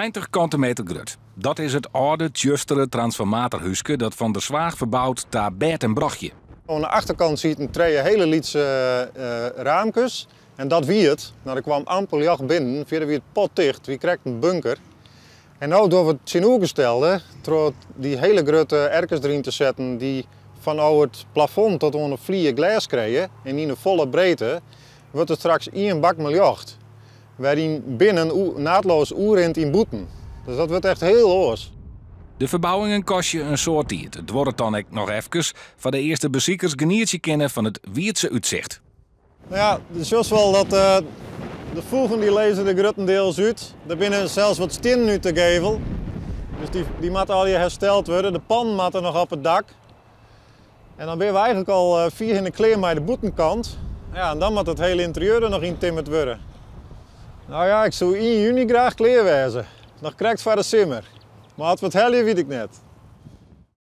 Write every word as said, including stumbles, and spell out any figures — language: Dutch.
twintig kantometer grut. Dat is het oude, tjustere transformatorhuske dat Van der Zwaag verbouwt daar Bert en Brochtje. Aan de achterkant ziet een twee hele lietse uh, raamkes. En dat wie het. Nou, er kwam amper jacht binnen, verder wie het pot dicht, wie kreeg een bunker. En nou door we het zien door die hele grote erkers erin te zetten die van over het plafond tot onder vlier glas kregen en in de volle breedte, wordt er straks één bak miljocht. Waarin binnen naadloos oerend in boeten. Dus dat wordt echt heel hoors. De verbouwingen kost je een soort diet. Het wordt dan ik nog even van de eerste beziekers geniertje kennen van het Wiertse uitzicht. Nou ja, het is wel dat uh, de voegen die lezen de gruttendeels uit. Er binnen zelfs wat stin nu te gevel. Dus die, die moet al je hersteld worden. De pan moet er nog op het dak. En dan ben we eigenlijk al uh, vier in de kleer bij de boetenkant. Ja, en dan moet het hele interieur er nog in timmerd worden. Nou ja, ik zou in juni graag kleerwijzen. Nog krijgt het voor de simmer. Maar wat het helje weet ik net.